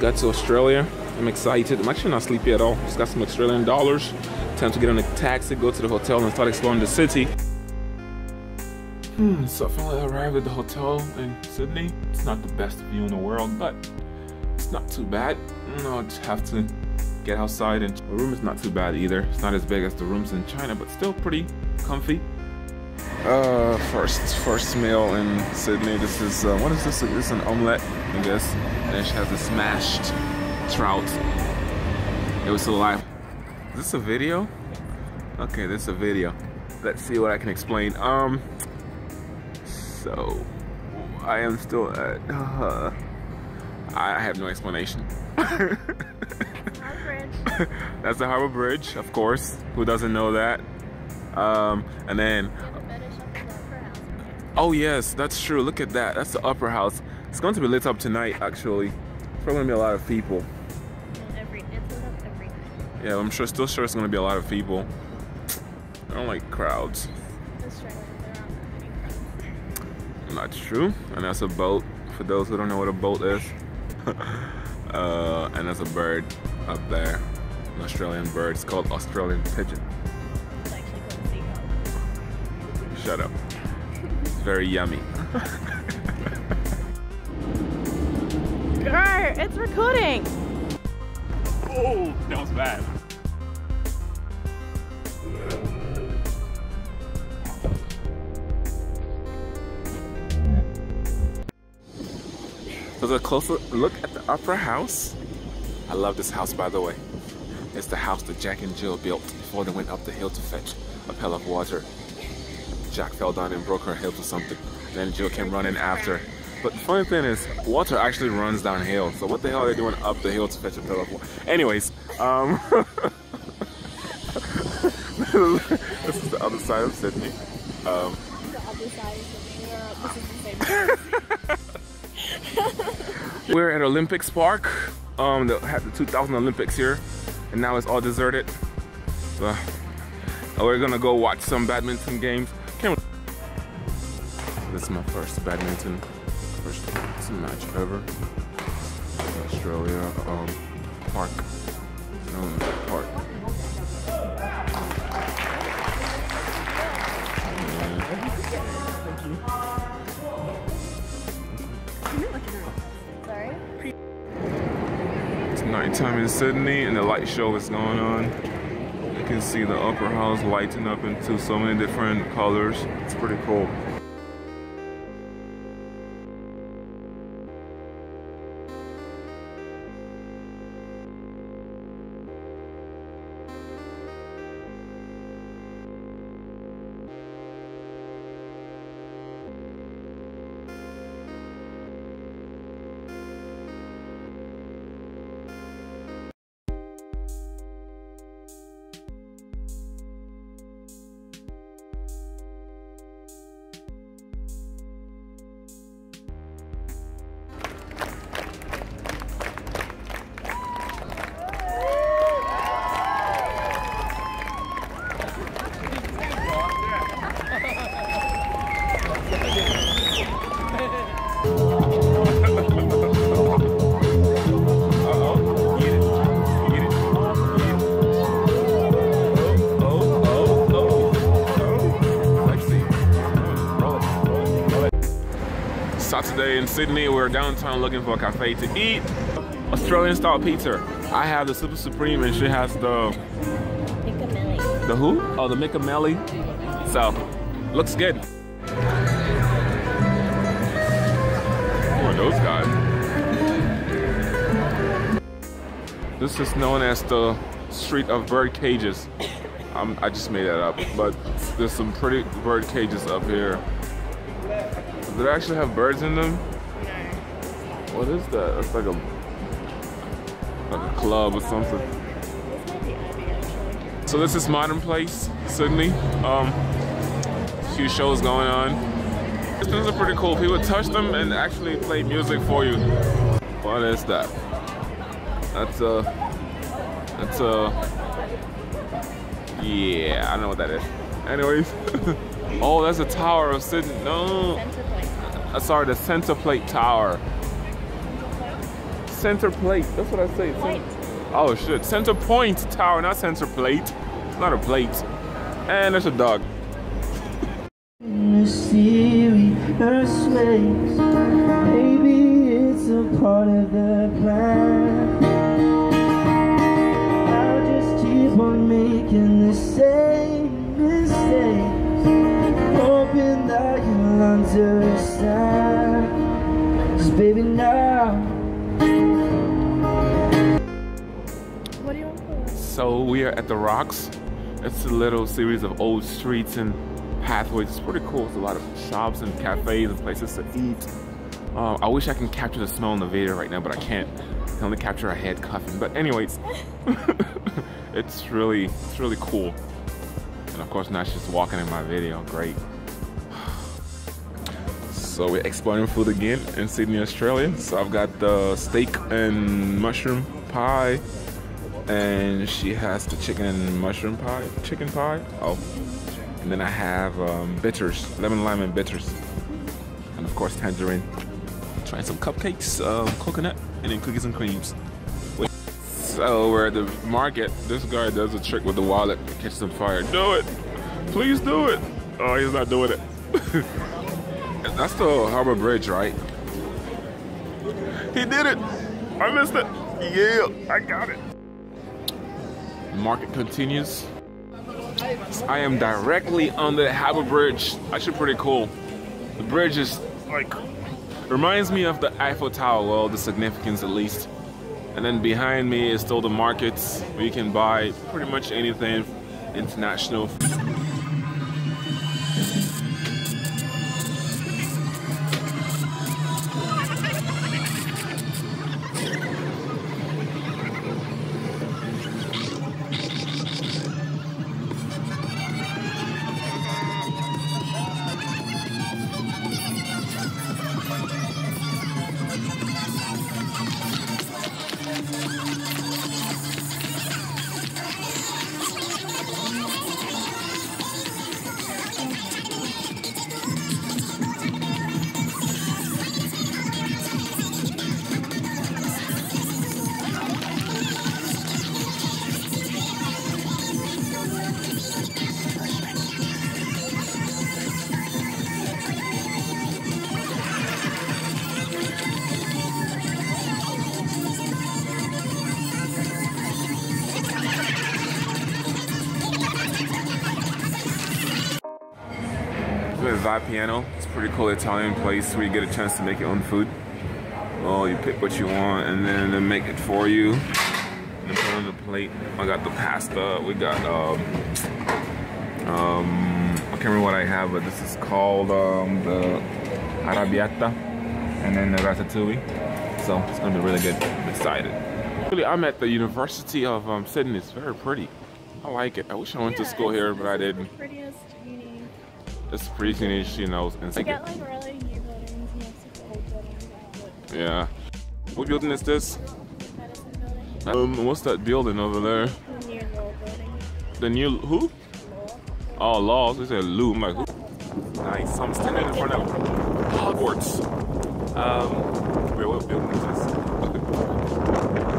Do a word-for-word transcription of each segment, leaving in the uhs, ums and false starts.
Just got to Australia. I'm excited. I'm actually not sleepy at all. Just got some Australian dollars. Time to get on a taxi, go to the hotel and start exploring the city. Hmm, so I finally arrived at the hotel in Sydney. It's not the best view in the world, but it's not too bad. I'll just have to get outside, and the room is not too bad either. It's not as big as the rooms in China, but still pretty comfy. Uh, first, first meal in Sydney. This is, uh, what is this? This is an omelette, I guess. And then she has a smashed trout. It was so live. Is this a video? Okay, this is a video. Let's see what I can explain. Um, so I am still at, uh, I have no explanation. Harbour Bridge. That's the Harbour Bridge, of course. Who doesn't know that? Um, and then, oh yes, that's true. Look at that. That's the Opera House. It's going to be lit up tonight, actually. It's probably going to be a lot of people. Every, it's lit up every night. Yeah, I'm sure, still sure it's going to be a lot of people. I don't like crowds. Australia, there aren't that many crowds. Not true. And that's a boat, for those who don't know what a boat is. uh, and that's a bird up there. An Australian bird. It's called Australian pigeon. It's actually called seagull. Shut up. It's very yummy. Grr, it's recording. Oh, that was bad. So there's a closer look at the Opera House. I love this house, by the way. It's the house that Jack and Jill built before they went up the hill to fetch a pail of water. Jack fell down and broke her hip or something. Then Jill came running after. But the funny thing is, water actually runs downhill. So what the hell are they doing up the hill to fetch a pail of water? Anyways, um, this is the other side of Sydney. Um, the other side of Sydney. We're at Olympics Park. Um, they had the two thousand Olympics here, and now it's all deserted. So we're gonna go watch some badminton games. This is my first badminton. First match ever. Australia um, Park. Um, park. It's nighttime in Sydney, and the light show is going on. You can see the Opera House lighting up into so many different colors. It's pretty cool. Saturday in Sydney, we're downtown looking for a cafe to eat. Australian style pizza. I have the Super Supreme and she has the... Micamelli. The who? Oh, the Micamelli. So, looks good. Who are those guys? This is known as the Street of Bird Cages. I'm, I just made that up, but there's some pretty bird cages up here. Do they actually have birds in them? No. What is that? It's like a like a club or something. So this is Modern Place, Sydney. Um, a few shows going on. These things are pretty cool. People touch them and actually play music for you. What is that? That's a that's a yeah. I don't know what that is. Anyways. Oh, that's a tower of Sydney. No. Sorry, the Centre Point Tower. Centre Plate. That's what I say. Plate. Oh shit, Centre Point Tower, not Centre Plate. It's not a plate. And there's a dog. Mysterious ways. Maybe it's a part of the plan. I'll just keep on making the same mistakes, hoping that you'll understand. 'Cause baby now. What do you want? So we are at The Rocks. It's a little series of old streets and pathways. It's pretty cool. There's a lot of shops and cafes and places to eat. Um, I wish I can capture the snow in the video right now, but I can't. I can only capture a head cuffing. But anyways, it's really, it's really cool. And of course, now she's walking in my video. Great. So we're exploring food again in Sydney, Australia. So I've got the steak and mushroom pie, and she has the chicken and mushroom pie. Chicken pie. Oh. And then I have um, bitters, lemon lime and bitters, and of course tangerine. Trying some cupcakes, um, coconut, and then cookies and creams. Wait. So we're at the market. This guy does a trick with the wallet, catches on fire. Do it, please do it. Oh, he's not doing it. That's the Harbour Bridge, right? He did it. I missed it. Yeah, I got it. Market continues. I am directly on the Harbour Bridge. Actually pretty cool. The bridge is like, reminds me of the Eiffel Tower, well, the significance at least. And then behind me is still the markets where you can buy pretty much anything international. Vapiano. It's a pretty cool Italian place where you get a chance to make your own food. Oh, you pick what you want and then they make it for you. And then put on the plate. I got the pasta. We got um, um, I can't remember what I have, but this is called um, the arrabbiata, and then the ratatouille. So it's gonna be really good. I'm excited. Really, I'm at the University of um, Sydney. It's very pretty. I like it. I wish I went yeah, to school here, but I didn't. It's pretty teenage, you know. And we got like really new buildings, we have some old buildings. Yeah. What building is this? Medicine building. Um, what's that building over there? The new law building. The new, who? Law. Oh, law. So we said Lou. I'm like, who? Nice. So I'm standing in front of Hogwarts. Um, wait, what building is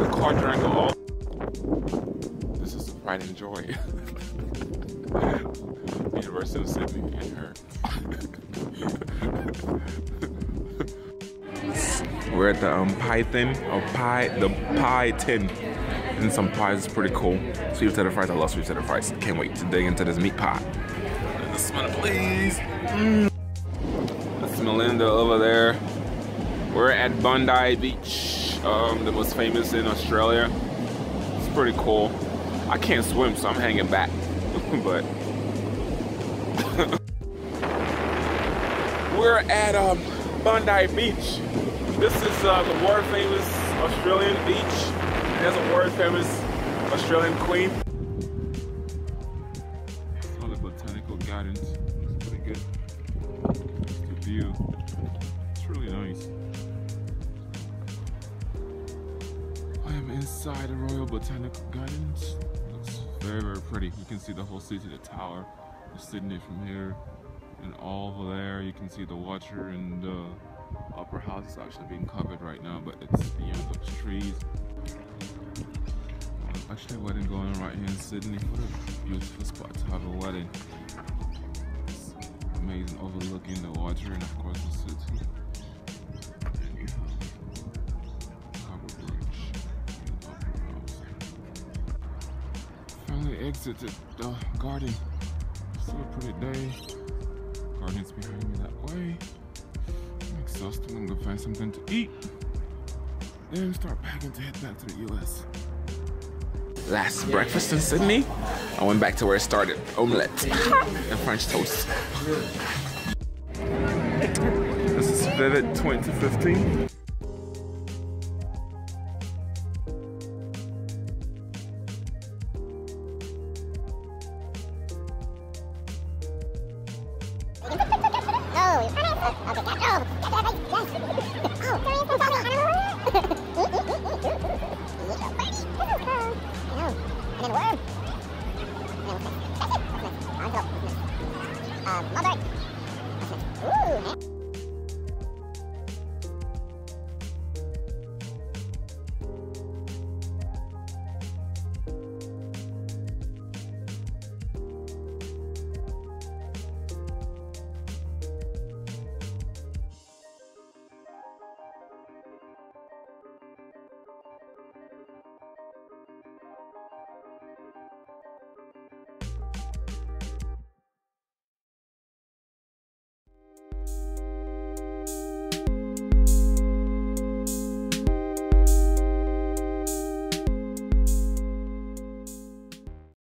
this? The quadrangle. All. This is pride and joy. University of Sydney and her. We're at the um, Python, or pie, the pie tin, and some pies is pretty cool. Sweet potato fries, I love sweet potato fries. Can't wait to dig into this meat pie. Let us smell it, please. Mm. That's Melinda over there. We're at Bondi Beach, um, the most famous in Australia. It's pretty cool. I can't swim, so I'm hanging back, but. We're at um, Bondi Beach. This is uh, the world famous Australian beach. There's a world famous Australian queen. Royal Botanical Gardens. It's pretty good. The view. It's really nice. I am inside the Royal Botanical Gardens. Looks very, very pretty. You can see the whole city, the tower. Sydney from here, and all over there you can see the water and uh, Opera House is actually being covered right now, but it's the end of trees. Actually, a wedding going on right here in Sydney. What a beautiful spot to have a wedding. It's amazing, overlooking the water and of course the city. Harbour Bridge and Opera House. Finally exited the garden. Still a pretty day. Garden's behind me that way. I'm exhausted. I'm gonna find something to eat. Then we start packing to head back to the U S. Last breakfast in Sydney, I went back to where I started. Omelette and French toast. This is Vivid twenty fifteen. Mother! Ooh!